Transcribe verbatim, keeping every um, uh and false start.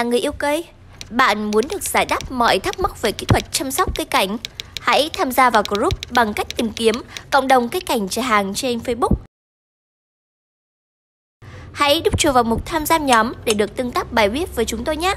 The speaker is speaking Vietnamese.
là người yêu cây, bạn muốn được giải đáp mọi thắc mắc về kỹ thuật chăm sóc cây cảnh, hãy tham gia vào group bằng cách tìm kiếm cộng đồng cây cảnh Chợ Hàng trên Facebook. Hãy đúp chuột vào mục tham gia nhóm để được tương tác bài viết với chúng tôi nhé!